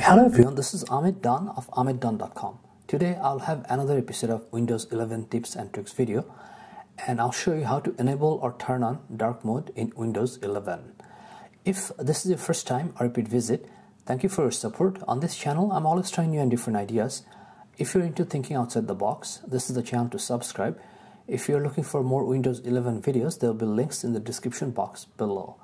Hello everyone, this is Ahmed Dawn of AhmedDawn.com. Today I'll have another episode of Windows 11 tips and tricks video, and I'll show you how to enable or turn on dark mode in Windows 11. If this is your first time or repeat visit, thank you for your support. On this channel, I'm always trying new and different ideas. If you're into thinking outside the box, this is the channel to subscribe. If you're looking for more Windows 11 videos, there'll be links in the description box below.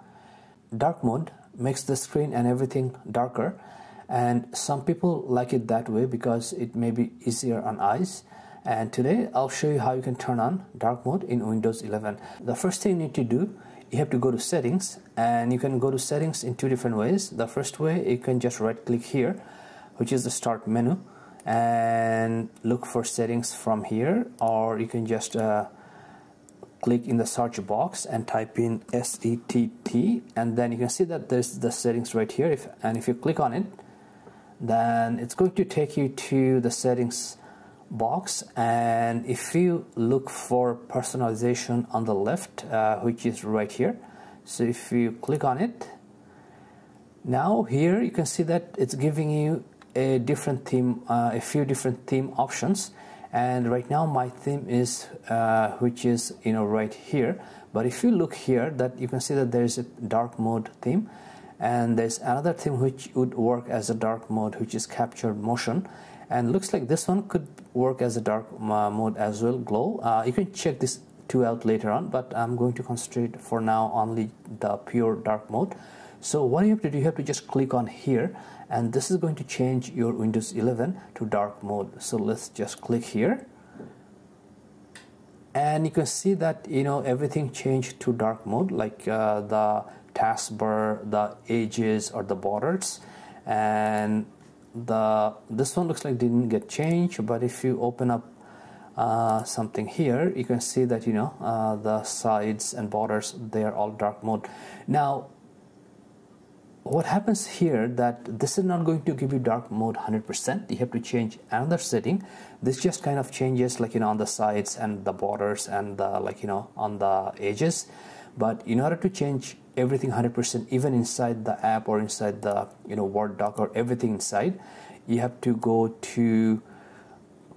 Dark mode makes the screen and everything darker. And some people like it that way because it may be easier on eyes. And today I'll show you how you can turn on dark mode in Windows 11. The first thing you need to do, you have to go to settings, and you can go to settings in two different ways. The first way, you can just right click here, which is the start menu, and look for settings from here, or you can just click in the search box and type in SETT, and then you can see that there's the settings right here. If you click on it, then it's going to take you to the settings box, and if you look for personalization on the left, which is right here, so if you click on it, now here you can see that it's giving you a different theme, a few different theme options, and right now my theme is which is right here. But if you look here, that you can see that there is a dark mode theme. And there's another theme which would work as a dark mode, which is captured motion, and looks like this one could work as a dark mode as well, glow. You can check these two out later on, but I'm going to concentrate for now only the pure dark mode. So what you have to do, you have to just click on here, and this is going to change your Windows 11 to dark mode. So let's just click here, and you can see that everything changed to dark mode, like the taskbar, the edges or the borders, and this one looks like didn't get changed. But if you open up something here, you can see that the sides and borders, they are all dark mode. Now what happens here, that this is not going to give you dark mode 100%. You have to change another setting. This just kind of changes, like on the sides and the borders and the on the edges. But in order to change everything 100%, even inside the app or inside the Word doc or everything inside, you have to go to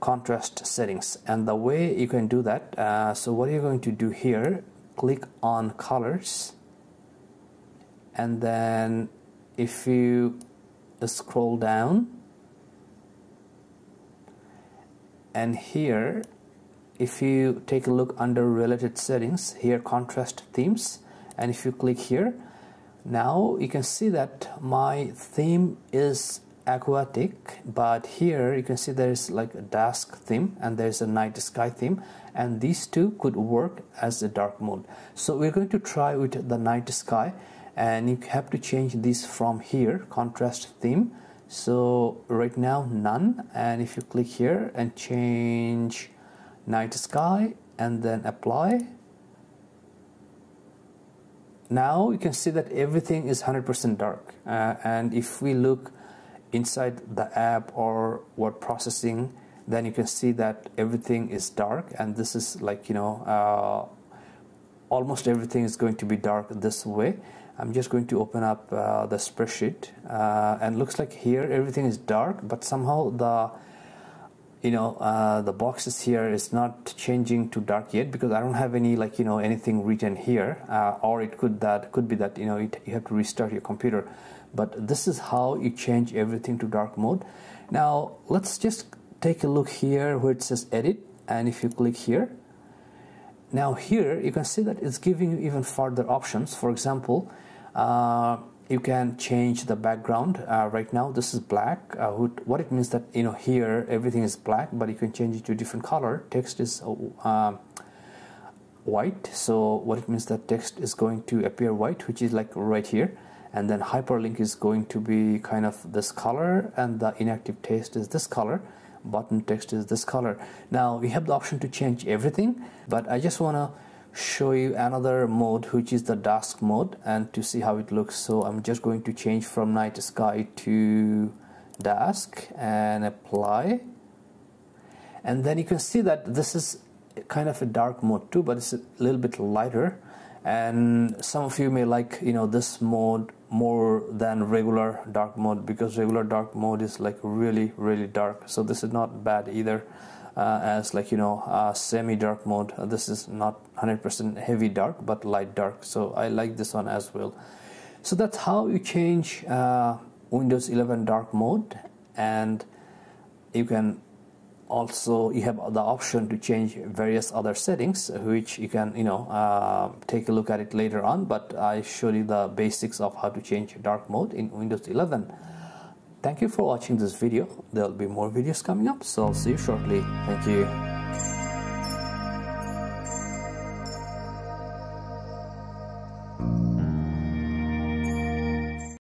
contrast settings. And the way you can do that, so what you're going to do here, click on colors, and then if you scroll down, and here if you take a look under related settings, here contrast themes, and if you click here, now you can see that my theme is aquatic, but here you can see there is like a dusk theme and there is a night sky theme, and these two could work as a dark mode. So we're going to try with the night sky, and you have to change this from here, contrast theme. So right now none, and if you click here and change night sky and then apply, now you can see that everything is 100% dark. And if we look inside the app or word processing, then you can see that everything is dark, and this is like almost everything is going to be dark this way. I'm just going to open up the spreadsheet, and looks like here everything is dark, but somehow the the boxes here is not changing to dark yet, because I don't have any anything written here, or it could be that you have to restart your computer. But this is how you change everything to dark mode. Now let's just take a look here where it says edit, and if you click here, now here you can see that it's giving you even further options. For example, you can change the background. Right now this is black, what it means that here everything is black, but you can change it to a different color. Text is white, so what it means that text is going to appear white, which is like right here, and then hyperlink is going to be kind of this color, and the inactive text is this color, button text is this color. Now we have the option to change everything, but I just want to show you another mode, which is the dusk mode, and to see how it looks. So I'm just going to change from night sky to dusk and apply, and then you can see that this is kind of a dark mode too, but it's a little bit lighter. And some of you may like this mode more than regular dark mode, because regular dark mode is like really dark. So this is not bad either, as like, you know, semi dark mode. This is not 100% heavy dark but light dark, so I like this one as well. So that's how you change Windows 11 dark mode. And you can also, you have the option to change various other settings, which you can, you know, take a look at it later on, but I showed you the basics of how to change dark mode in Windows 11. Thank you for watching this video. There will be more videos coming up, so I'll see you shortly. Thank you.